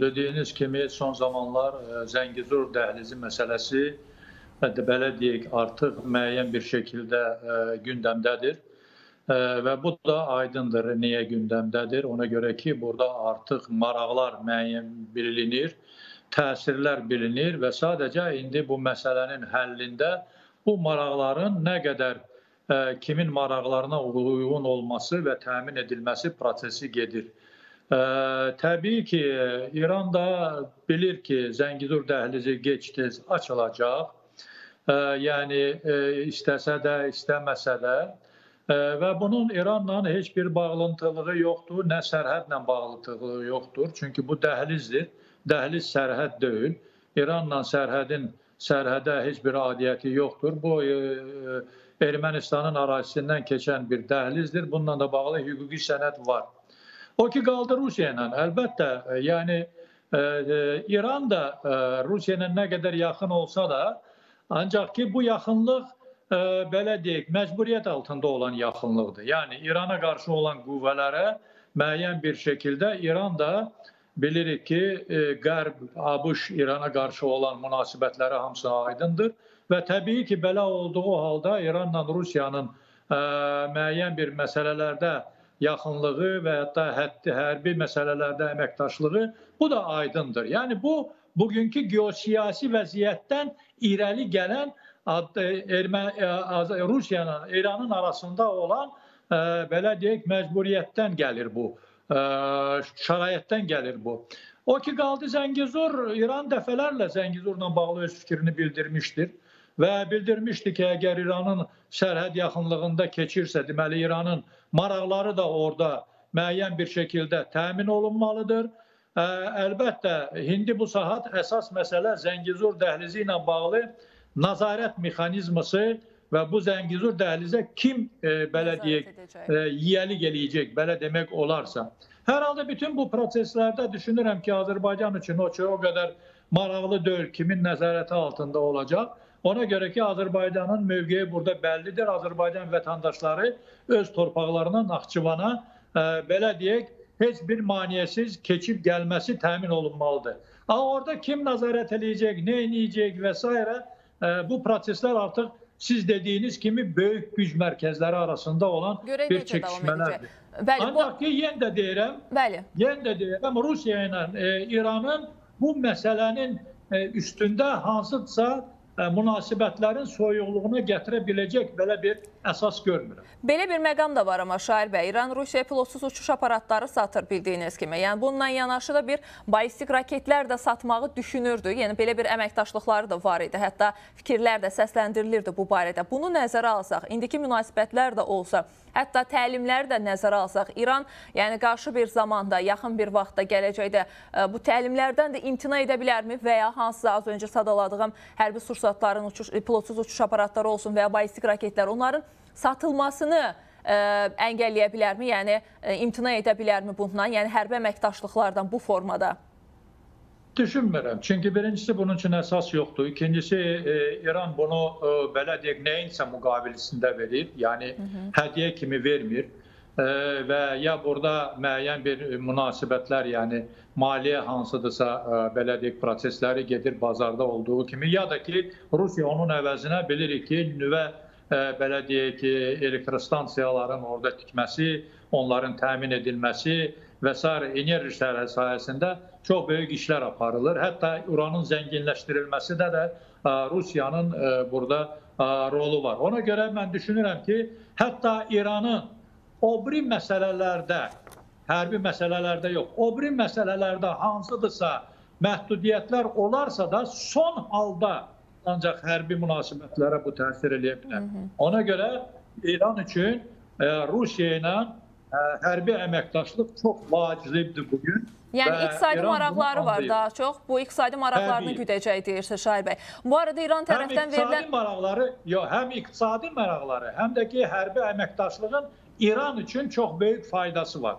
Dediyiniz kimi son zamanlar Zəngəzur dəhlizi məsələsi belə deyək artıq müəyyən bir şəkildə gündəmdədir və bu da aydındır niyə gündəmdədir. Ona görə ki burada artıq maraqlar müəyyən bilinir, təsirlər bilinir və sadəcə indi bu məsələnin həllində bu maraqların nə qədər kimin maraqlarına uyğun olması və təmin edilməsi prosesi gedir. Təbii ki, İran da bilir ki, Zəngəzur dəhlizi gec-tez açılacaq. Yəni, istəsə də, istəməsə də. Və bunun İranla heç bir bağlantılığı yoxdur, nə sərhədlə bağlantılığı yoxdur. Çünki bu dəhlizdir, dəhliz sərhəd deyil. İranla sərhədə heç bir adiyyəti yoxdur. Bu, Ermənistanın ərazisindən keçən bir dəhlizdir. Bununla da bağlı hüquqi sənəd var. O ki qaldı Rusiya ilə, əlbəttə, yəni İran da Rusiya ilə nə qədər yaxın olsa da, ancaq ki bu yaxınlıq, belə deyək, məcburiyyət altında olan yaxınlıqdır. Yəni İrana qarşı olan qüvvələrə müəyyən bir şəkildə İran da bilirik ki, Qərb, ABŞ İrana qarşı olan münasibətləri hamısı aydındır və təbii ki, belə olduğu halda İranla Rusiyanın müəyyən bir məsələlərdə yaxınlığı və hətta hərbi məsələlərdə əməkdaşlığı, bu da aydındır. Yəni, bu, bugünkü geosiyasi vəziyyətdən irəli gələn Rusiyanın, İranın arasında olan, belə deyək, məcburiyyətdən gəlir bu, şəraitdən gəlir bu. O ki, qaldı Zəngəzur, İran dəfələrlə Zəngəzurla bağlı öz fikrini bildirmişdir və bildirmişdi ki, əgər İranın sərhəd yaxınlığında keçirsə, deməli, İranın maraqları da orada müəyyən bir şəkildə təmin olunmalıdır. Əlbəttə, indi bu saat əsas məsələ Zəngəzur dəhlizi ilə bağlı nəzarət mexanizması və bu Zəngəzur dəhlizə kim, belə deyək, yiyəlik eləyəcək, belə demək olarsa. Hər halda bütün bu proseslərdə düşünürəm ki, Azərbaycan üçün o qədər maraqlı deyil, kimin nəzarəti altında olacaq. Ona görə ki, Azərbaycanın mövqeyi burada bəllidir. Azərbaycan vətəndaşları öz torpaqlarına, Naxçıvana, belə deyək, heç bir maniyəsiz keçib gəlməsi təmin olunmalıdır. Amma orada kim nəzarət eləyəcək, nə eləyəcək və s. bu proseslər artıq siz dediyiniz kimi böyük güc mərkəzləri arasında olan bir çəkişmələrdir. Ancaq ki, yenə də deyirəm, Rusiya ilə İranın bu məsələnin üstündə hansıdırsa münasibətlərin soyuqluğuna gətirə biləcək belə bir əsas görmürəm. Belə bir məqam da var amma Şair bəy, İran Rusiya pilotsuz uçuş aparatları satır bildiyiniz kimi. Yəni bununla yanaşı da bir ballistik raketlər də satmağı düşünürdü. Yəni belə bir əməkdaşlıqları da var idi. Hətta fikirlər də səsləndirilirdi bu barədə. Bunu nəzərə alsaq, indiki münasibətlər də olsa, hətta təlimləri də nəzərə alsaq, İran yəni qarşı bir zamanda, yaxın bir vaxtda gələcəkdə bu təlimlərdən də imtina edə bilərmi və ya hansısa az öncə sadaladığım hərbi sursatların pilotsuz uçuş aparatları olsun və ya ballistik raketlər onların satılmasını əngəlləyə bilərmi, yəni imtina edə bilərmi bundan, yəni hərbi əməkdaşlıqlardan bu formada? Düşünmürəm. Çünki birincisi bunun üçün əsas yoxdur. İkincisi İran bunu belə deyək nəyinsə müqabilisində verir. Yəni hədiyyə kimi vermir və ya burada müəyyən bir münasibətlər, yəni maliyyə hansıdırsa belə deyək prosesləri gedir bazarda olduğu kimi. Ya da ki Rusiya onun əvəzinə bilirik ki nüvə belə deyək ki elektrostansiyaların orada tikməsi, onların təmin edilməsi və s. enerji sahəsində çox böyük işlər aparılır. Hətta uranın zənginləşdirilməsində də Rusiyanın burada rolu var. Ona görə mən düşünürəm ki, hətta İranın obri məsələlərdə, hərbi məsələlərdə yox, obri məsələlərdə hansıdırsa məhdudiyyətlər olarsa da son halda ancaq hərbi münasibətlərə bu təsir eləyə bilər. Ona görə İran üçün Rusiya ilə hərbi əməkdaşlıq çox vacibdir bugün. Yəni, iqtisadi maraqları var daha çox. Bu, iqtisadi maraqlarını güdəcək, deyirsə Şair bəy. Bu arada İran tərəfdən verilən... Həm iqtisadi maraqları, həm də ki, hərbi əməkdaşlığın İran üçün çox böyük faydası var.